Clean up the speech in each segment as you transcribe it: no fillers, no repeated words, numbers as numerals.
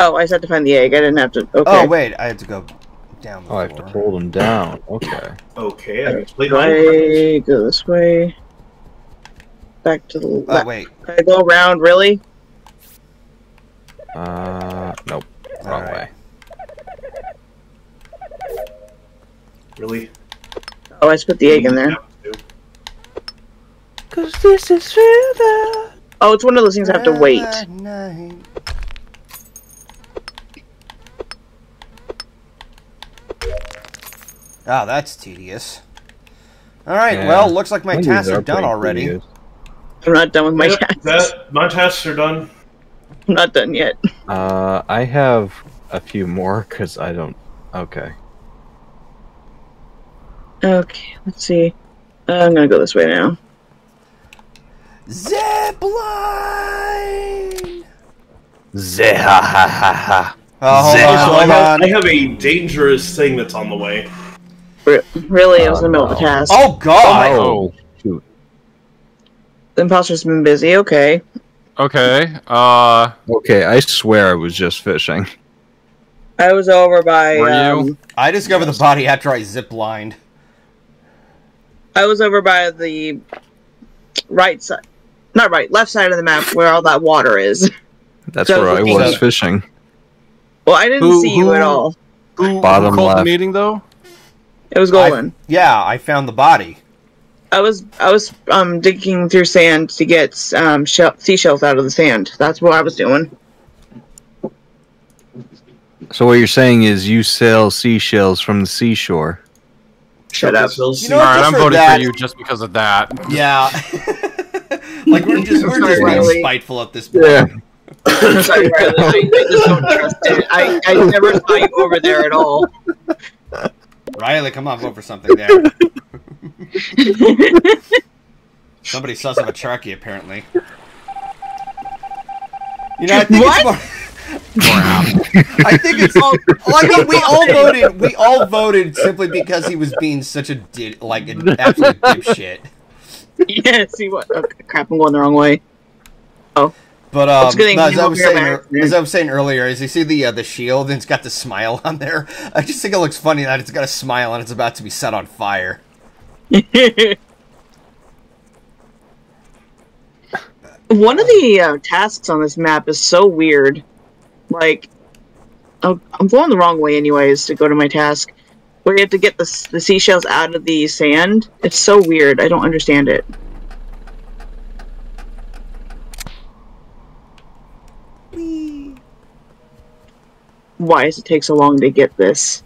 Oh, I had to find the egg. I didn't have to. Okay. Oh wait, I had to go down. The floor. I have to pull them down. Okay. Okay. I guess later on. Go this way. Back to the left. Oh wait. Can I go around? Really? Nope. Wrong way. Really? Oh, I just put the egg in there. 'Cause this is forever. Oh, it's one of those things I have to wait. Night. Oh, that's tedious. Alright, yeah. Well, looks like my tasks are done already. Tedious. I'm not done with my tasks. My tasks are done. I'm not done yet. I have a few more, because I don't... Okay. Okay, let's see. I'm gonna go this way now. Zipline! Zeh-ha-ha-ha-ha. Oh, hold on, so I have a dangerous thing that's on the way. Really, I was in the middle of a task. Oh god! Oh, shoot. The imposter's been busy. Okay. Okay. Okay. I swear I was just fishing. I was over by. Were you? I discovered the body after I ziplined. I was over by the right side, not right, left side of the map where all that water is. That's where I was fishing. Well, I didn't see you at all. Bottom left. Meeting though. It was Golden. Yeah, I found the body. I was digging through sand to get seashells out of the sand. That's what I was doing. So what you're saying is you sell seashells from the seashore. Shut up. You know, all right, I'm voting for you just because of that. Yeah. Like we're just being spiteful at this point. Yeah. I'm sorry, I just don't trust it. I never saw you over there at all. Riley, come on, vote for something there. Somebody sells up a turkey, apparently. You know, I think it's more... I think it's all... I mean, we all voted simply because he was being such a an absolute dipshit. Yes, he was. Okay, crap, I'm going the wrong way. Oh. But as I was saying earlier, as you see the shield and it's got the smile on there, I just think it looks funny that it's got a smile and it's about to be set on fire. One of the tasks on this map is so weird. Like, I'm going the wrong way anyways to go to my task, where you have to get the seashells out of the sand. It's so weird. I don't understand it. Why does it take so long to get this?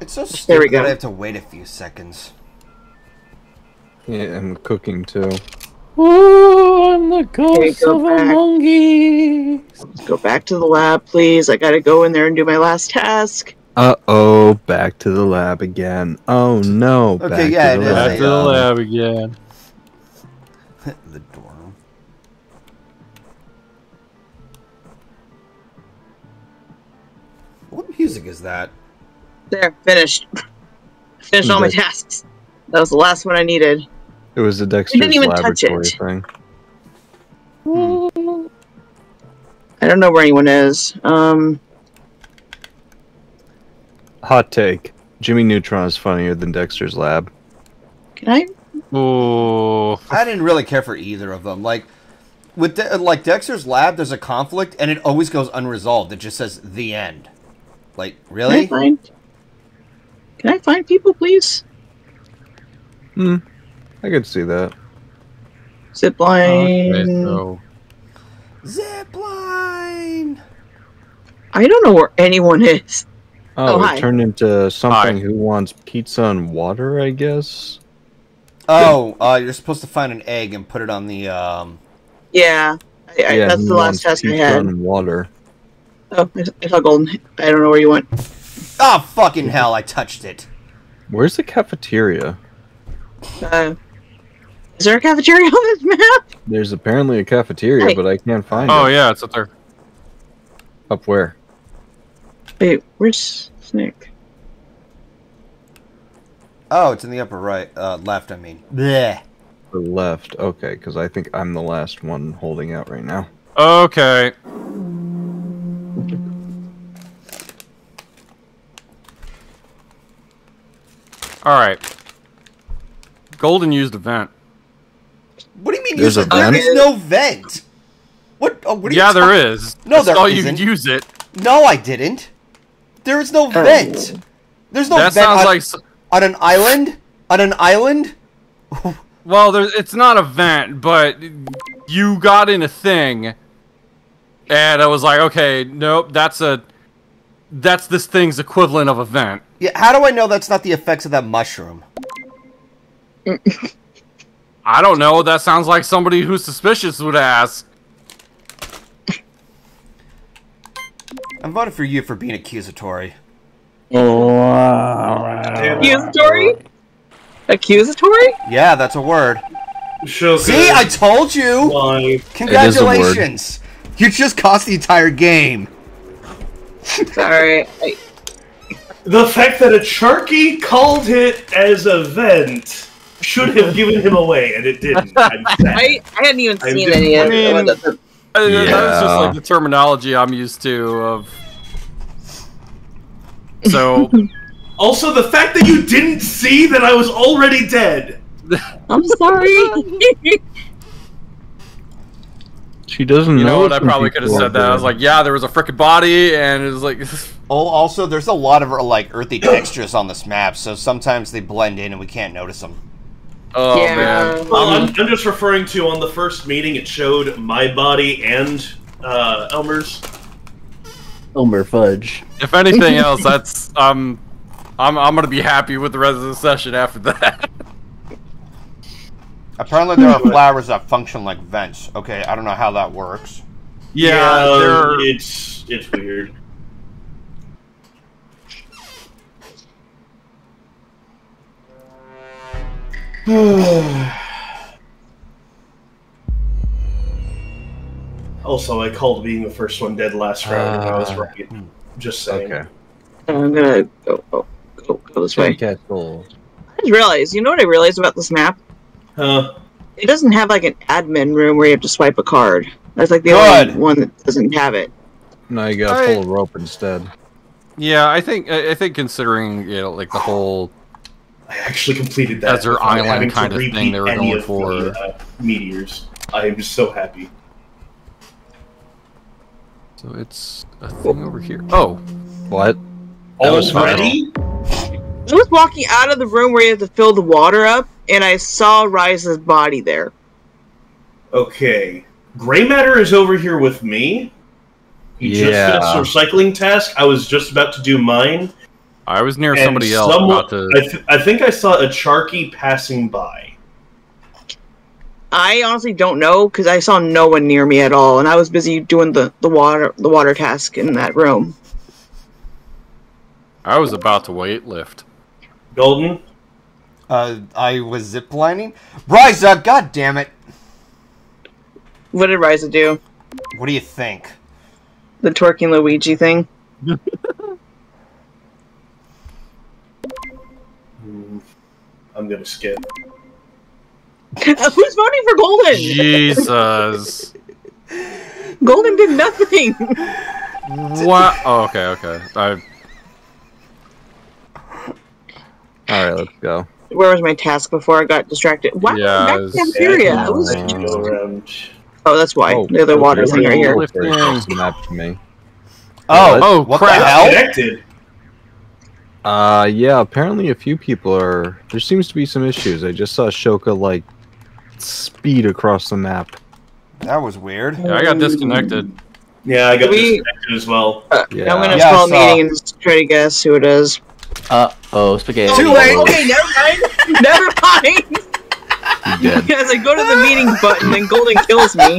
It's so stupid there we go. That I have to wait a few seconds. Yeah, I'm cooking too. Oh, I'm the ghost of a monkey. Go back to the lab, please. I gotta go in there and do my last task. Uh-oh, back to the lab again. Oh no, okay, back to the lab again. The dorm. What music is that? There, finished. Finished all my tasks. That was the last one I needed. It was the Dexter's Laboratory thing. I don't know where anyone is. Hot take. Jimmy Neutron is funnier than Dexter's Lab. Can I? Oh. I didn't really care for either of them. Like with Dexter's Lab, there's a conflict, and it always goes unresolved. It just says the end. Like really? Can I find people, please? Hmm. I could see that. Zipline. Okay, so. Zipline. I don't know where anyone is. Oh, it turned into something who wants pizza and water, I guess. Oh, you're supposed to find an egg and put it on the. Yeah, that's the last task I had. Water. Oh, I saw Golden. I don't know where you went. Oh, fucking hell! I touched it. Where's the cafeteria? Is there a cafeteria on this map? There's apparently a cafeteria, but I can't find it. Oh yeah, it's up there. Up where? Wait, where's Snake? Oh, it's in the upper right, left, I mean. Bleh. the left. Okay, because I think I'm the last one holding out right now. Okay. Alright. Golden used a vent. What do you mean there's a vent? There is no vent! What? Oh, what are yeah, you there is. No, there all isn't. You use it. No, I didn't. There is no vent. There's no that vent sounds on, like on an island? On an island? Well, it's not a vent, but you got in a thing, and I was like, okay, nope, that's this thing's equivalent of a vent. Yeah, how do I know that's not the effects of that mushroom? I don't know. That sounds like somebody who's suspicious would ask. I'm voting for you for being accusatory. Accusatory? Accusatory? Yeah, that's a word. Sugar. See, I told you! Life. Congratulations! You just cost the entire game. Sorry. The fact that a Sharky called it as a vent should have given him away, and it didn't. I hadn't even seen any of it. Yeah. That's just like the terminology I'm used to. So, also the fact that you didn't see that I was already dead. I'm sorry. She doesn't. You know what? I probably could have said that. I was like, yeah, there was a frickin' body, and it was like. Oh, also, there's a lot of like earthy textures on this map, so sometimes they blend in and we can't notice them. Oh, yeah. Man. Well, I'm just referring to on the first meeting, it showed my body and Elmer's. Elmer Fudge. If anything else, that's I'm gonna be happy with the rest of the session after that. Apparently, there are flowers that function like vents. Okay, I don't know how that works. Yeah it's weird. Also, I called being the first one dead last round, and I was right. Just saying. Okay. I'm gonna go this way. I just realized, you know what I realized about this map? Huh? It doesn't have like an admin room where you have to swipe a card. That's like the only one that doesn't have it. No, you got full rope instead. Yeah, I think considering you know like the whole. I actually completed that. Desert island kind of thing they were going for. Meteors. I am just so happy. So it's a thing over here. Oh, what? Already? I was walking out of the room where you have to fill the water up, and I saw Rise's body there. Okay. Gray Matter is over here with me. He just did a recycling task. I was just about to do mine. I was near somebody else. I think I saw a Sharky passing by. I honestly don't know because I saw no one near me at all, and I was busy doing the water task in that room. I was about to weightlift. Golden, I was ziplining. Ryza, god damn it! What did Ryza do? What do you think? The twerking Luigi thing. I'm gonna skip. Who's voting for Golden? Jesus. Golden did nothing. What? Oh, okay, okay. All right, let's go. Where was my task before I got distracted? Wow, that's Camperia. Oh, that's why. The other water thing right here. Oh, what crap. The hell? Connected. Yeah, apparently a few people are... There seems to be some issues. I just saw Shoka, like, speed across the map. That was weird. Yeah, I got disconnected. Yeah, I got disconnected as well. Yeah. I'm going to call a meeting and just try to guess who it is. Uh-oh, spaghetti. Too late! Okay, never mind! Never mind! Because I go to the meeting button and Golden kills me.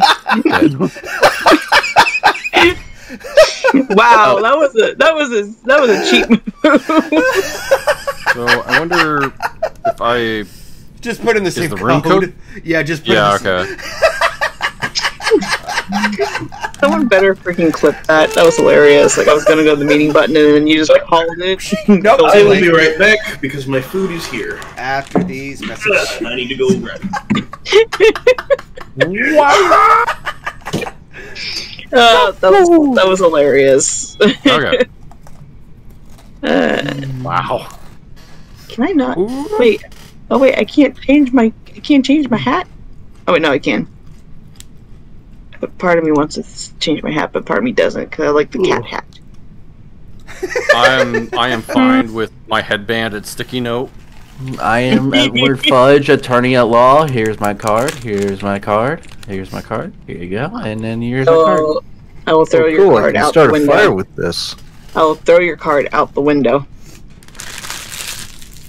Wow, that was a cheap move. So I wonder if I just put in the same room code. Yeah, just put in the same. Someone better freaking clip that. That was hilarious. Like, I was gonna go to the meeting button and then you just like hauled it. Nope, I will be right back because my food is here. After these messages, I need to go grab it. That was hilarious. Okay. Wow. Can I not? Wait. Oh wait, I can't change my hat. Oh wait, no, I can. But part of me wants to change my hat, but part of me doesn't because I like the cat hat. I am fine with my headband and sticky note. I am Edward Fudge, attorney at law. Here's my card. Here's my card. Here's my card. Here you go. And then here's my card. I will throw your card out the window. I can start a fire with this. I will throw your card out the window.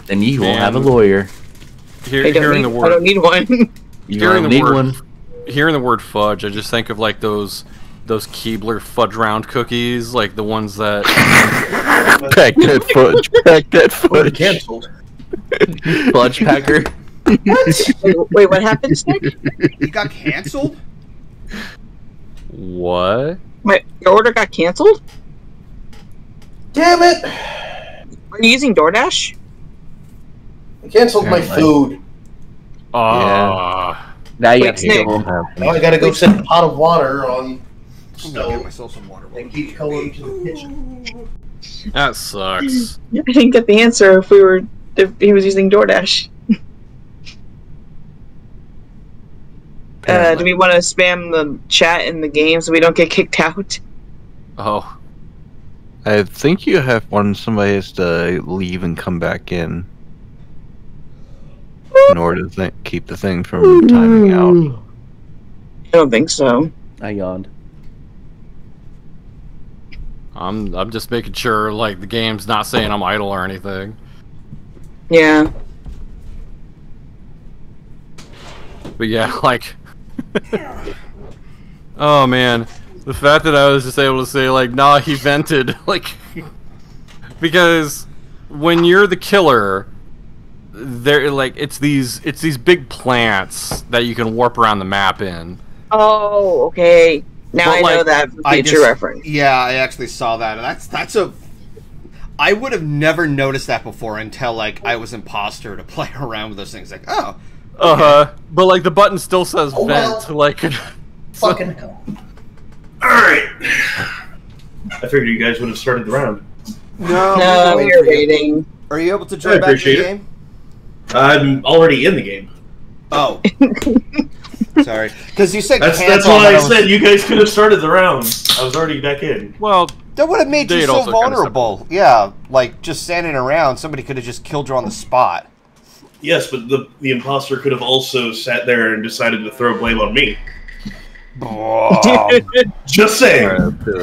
Then you will have a lawyer. I don't need one. You don't need one. Hearing the word fudge, I just think of like those Keebler fudge round cookies, like the ones that pack that fudge. Cancelled. Fudge packer. What? Wait, what happened, Nick? You got cancelled? What? Wait, your order got cancelled? Damn it! Are you using DoorDash? I cancelled my food. Now you have to go home. Now I gotta go set a pot of water on stove. Get myself some water. And keep going to the kitchen. That sucks. I didn't get the answer if he was using DoorDash. Do we want to spam the chat in the game so we don't get kicked out? Oh, I think you have one. Somebody has to leave and come back in. In order to keep the thing from timing out. I don't think so. I yawned. I'm just making sure like the game's not saying I'm idle or anything. Yeah. But yeah, like oh man. The fact that I was just able to say like nah, he vented, like because when you're the killer, they're like it's these big plants that you can warp around the map in. Oh, okay. Now but I like, know that for future reference. Yeah, I actually saw that. I would have never noticed that before until like I was imposter to play around with those things. Like, oh, okay. But like the button still says vent. Well, like, fucking hell. All right. I figured you guys would have started the round. No, we're waiting. Are you able to join back to the game? I'm already in the game. Oh. Sorry. Because you said that's why I said you guys could have started the round. I was already back in. Well, that would have made you so vulnerable. Kind of like just standing around, somebody could have just killed you on the spot. Yes, but the imposter could have also sat there and decided to throw blame on me. Just saying. Alright,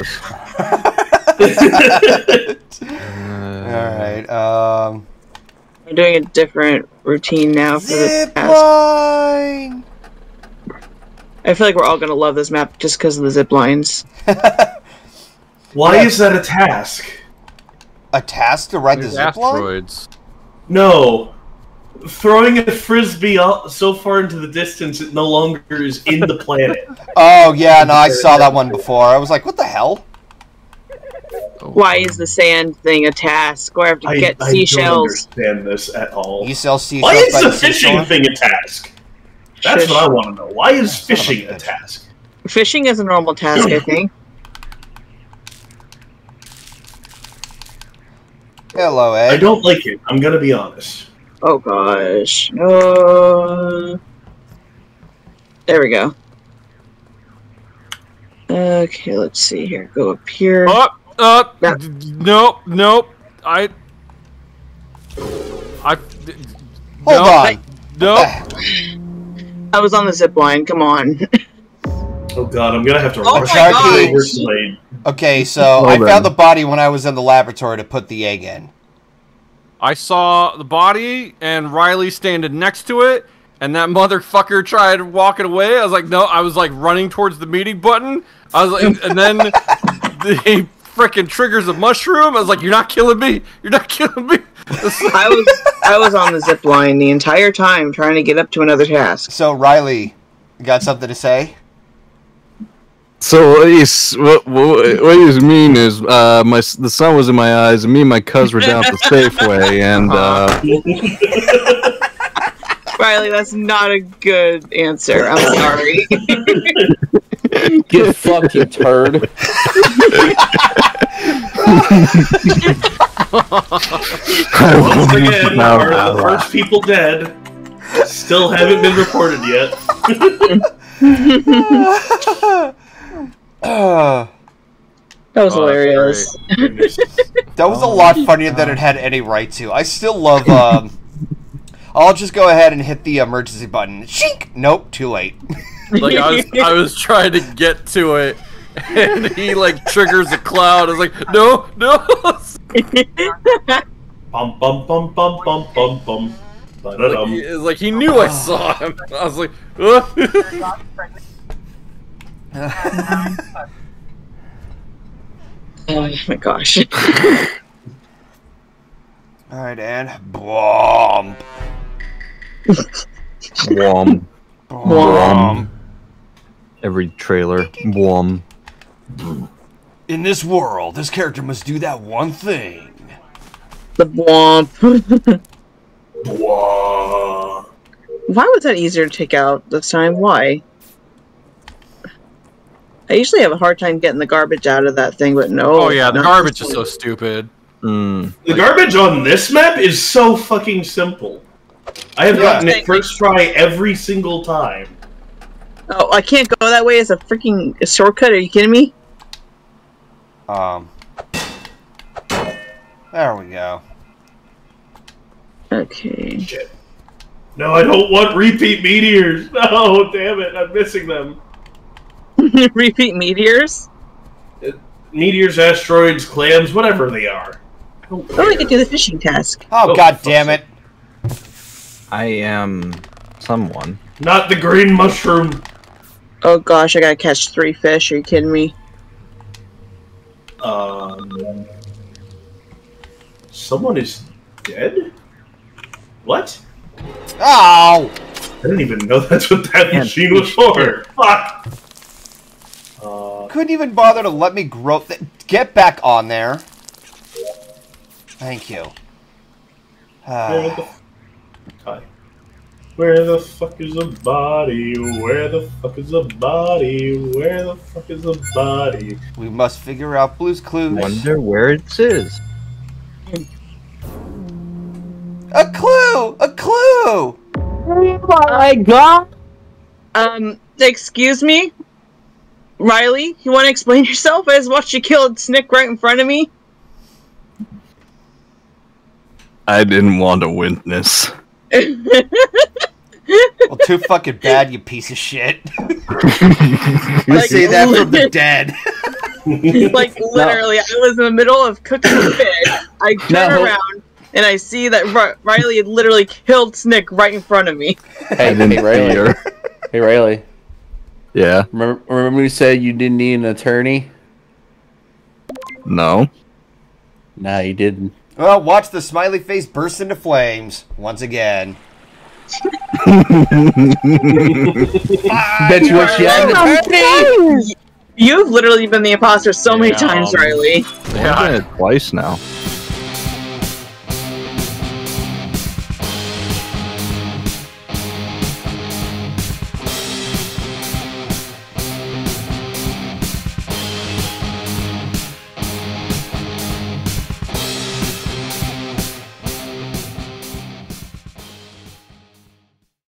I'm doing a different routine now for the zip line. I feel like we're all gonna love this map just because of the zip lines. Why is that a task? A task to ride the zip asteroids. Line? No, throwing a frisbee so far into the distance it no longer is in the planet. Oh yeah, no, I saw that one before. I was like, what the hell? Why is the sand thing a task? Or I have to get seashells? I don't understand this at all. You sell seashells. Why is the fishing thing a task? That's what I want to know. Why is fishing a task? Fishing is a normal task, I think. Hello, Ed. I don't like it. I'm gonna be honest. Oh gosh. There we go. Okay, let's see here. Go up here. Nope. Hold on. I was on the zip line. Come on. Oh god, I'm gonna have to rush. Okay, so I found the body when I was in the laboratory to put the egg in. I saw the body and Riley standing next to it, and that motherfucker tried walking away. I was like, no. I was like running towards the meeting button. I was like, and then they freaking triggers a mushroom. I was like, you're not killing me. You're not killing me. I was on the zip line the entire time trying to get up to another task. So Riley, you got something to say? So what he's mean is the sun was in my eyes, and me and my cuz were down at the Safeway, and Riley, that's not a good answer. I'm sorry. Get fucked, you turd. Once again, our first people dead. Still haven't been reported yet. That was hilarious. That was a lot funnier than it had any right to. I still love. I'll just go ahead and hit the emergency button. Shink. Nope, too late. Like I was trying to get to it, and he like triggers a cloud. I was like, no. Bum bum bum bum bum bum bum. Like he knew I saw him. I was like. Oh my gosh. Alright, and blomp. Blomp. Blomp. Every trailer. Blomp. In this world, this character must do that one thing. The blomp. Blomp. Why was that easier to take out this time? Why? I usually have a hard time getting the garbage out of that thing, but no. Oh yeah, the garbage is so stupid. Mm. The garbage on this map is so fucking simple. I have gotten it first try every single time. Oh, I can't go that way as a freaking shortcut? Are you kidding me? There we go. Okay. Shit. No, I don't want repeat meteors. No, damn it, I'm missing them. Repeat meteors? Meteors, asteroids, clams, whatever they are. Oh, we could do the fishing task. Oh, god damn it. I am someone. Not the green mushroom. Oh gosh, I gotta catch 3 fish. Are you kidding me? Someone is dead? What? Ow! I didn't even know that's what that machine was for. Fuck! Couldn't even bother to let me grow. Get back on there. Thank you. Where the fuck is a body? Where the fuck is a body? Where the fuck is a body? We must figure out Blue's Clues. Wonder where it is. A clue! A clue! Oh my god! Excuse me? Riley, you want to explain yourself? I just watched you kill Snick right in front of me. I didn't want to witness. Well, too fucking bad, you piece of shit. You see that from the dead. Like, literally, I was in the middle of cooking the fish. I turn around, and I see that Riley had literally killed Snick right in front of me. Hey, Riley. Hey, Riley. Yeah. Remember you said you didn't need an attorney? No. Nah, you didn't. Well, watch the smiley face burst into flames once again. Bet you wish you had an attorney! You've literally been the imposter so many times, Riley. Yeah, twice now.